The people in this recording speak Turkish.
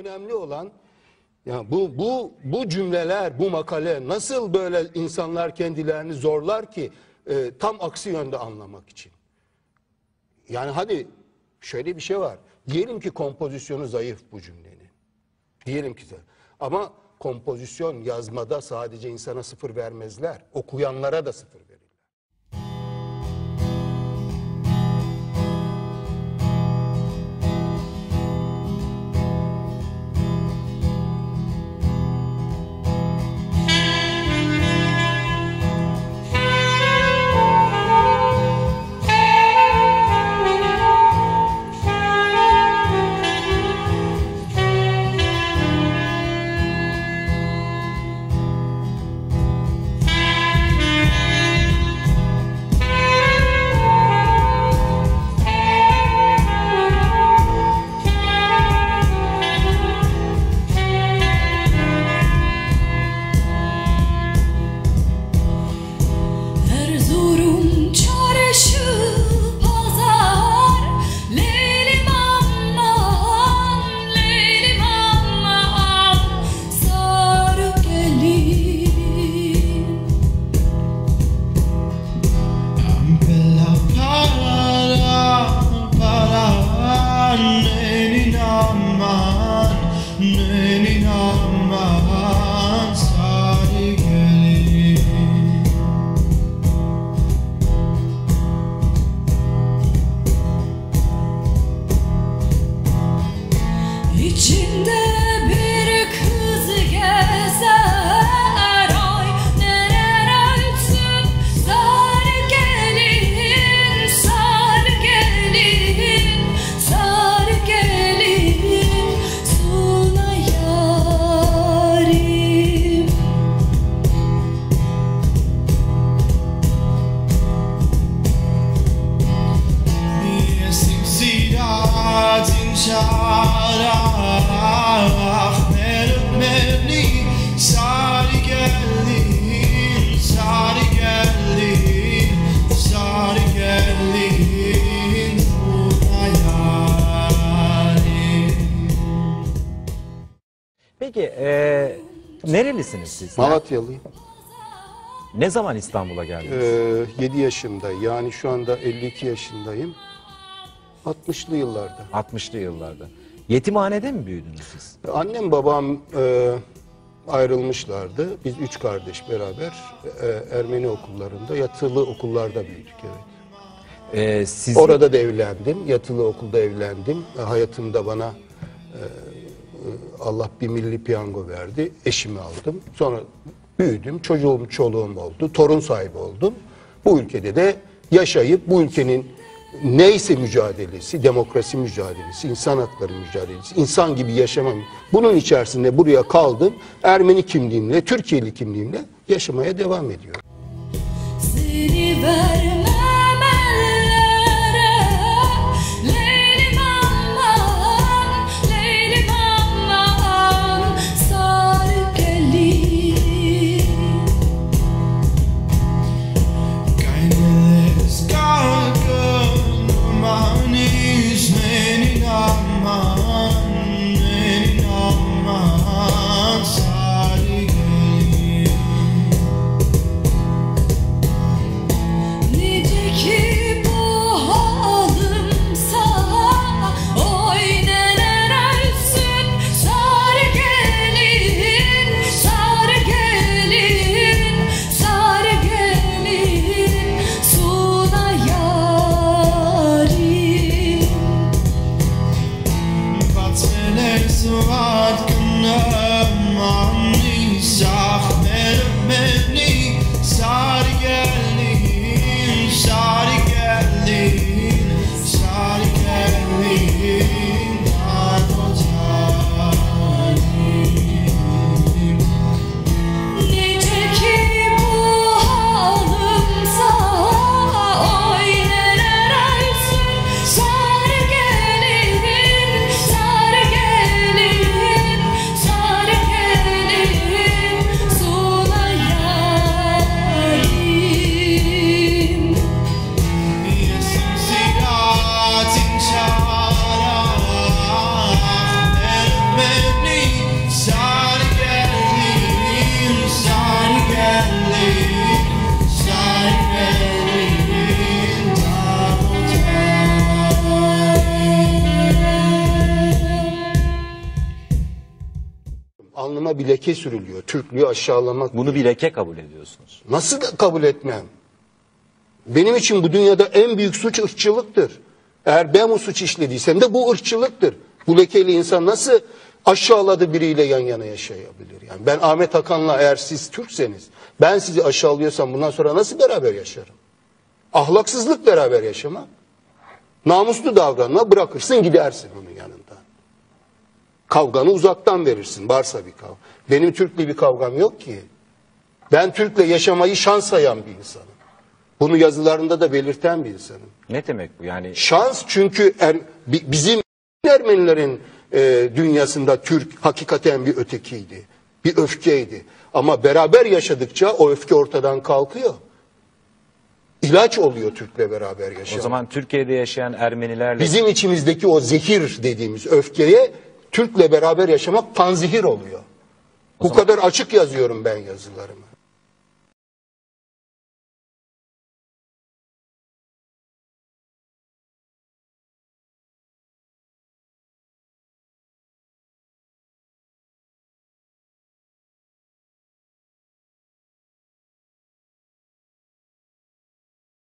Önemli olan ya bu cümleler, bu makale nasıl böyle insanlar kendilerini zorlar ki tam aksi yönde anlamak için. Yani hadi şöyle bir şey var. Diyelim ki kompozisyonu zayıf bu cümlenin. Diyelim ki de. Ama kompozisyon yazmada sadece insana sıfır vermezler. Okuyanlara da sıfır verirler. Peki nerelisiniz siz? Malatyalıyım. Ne zaman İstanbul'a geldiniz? 7 yaşımda, yani şu anda 52 yaşındayım. 60'lı yıllarda. 60'lı yıllarda. Yetimhanede mi büyüdünüz siz? Annem babam ayrılmışlardı. Biz 3 kardeş beraber Ermeni okullarında, yatılı okullarda büyüdük. Evet. Orada da evlendim. Yatılı okulda evlendim. Hayatımda bana Allah bir milli piyango verdi. Eşimi aldım. Sonra büyüdüm. Çocuğum, çoluğum oldu. Torun sahibi oldum. Bu ülkede de yaşayıp bu ülkenin neyse mücadelesi, demokrasi mücadelesi, insan hakları mücadelesi, insan gibi yaşamam. Bunun içerisinde buraya kaldım. Ermeni kimliğimle, Türkiye'li kimliğimle yaşamaya devam ediyorum. Seni ayağıma bir leke sürülüyor. Türklüğü aşağılamak. Bunu bir leke kabul ediyorsunuz. Nasıl kabul etmem? Benim için bu dünyada en büyük suç ırkçılıktır. Eğer ben bu suç işlediysem de bu ırkçılıktır. Bu lekeli insan nasıl aşağıladı biriyle yan yana yaşayabilir? Yani ben Ahmet Hakan'la, eğer siz Türkseniz, ben sizi aşağılıyorsam bundan sonra nasıl beraber yaşarım? Ahlaksızlık beraber yaşama. Namuslu davranma, bırakırsın gidersin onun yanında. Kavganı uzaktan verirsin, varsa bir kavga. Benim Türk'le bir kavgam yok ki. Ben Türk'le yaşamayı şans sayan bir insanım. Bunu yazılarında da belirten bir insanım. Ne demek bu yani? Şans, çünkü bizim Ermenilerin dünyasında Türk hakikaten bir ötekiydi. Bir öfkeydi. Ama beraber yaşadıkça o öfke ortadan kalkıyor. İlaç oluyor Türk'le beraber yaşamak. O zaman Türkiye'de yaşayan Ermenilerle... Bizim içimizdeki o zehir dediğimiz öfkeye Türk'le beraber yaşamak panzehir oluyor. Bu kadar açık yazıyorum ben yazılarımı.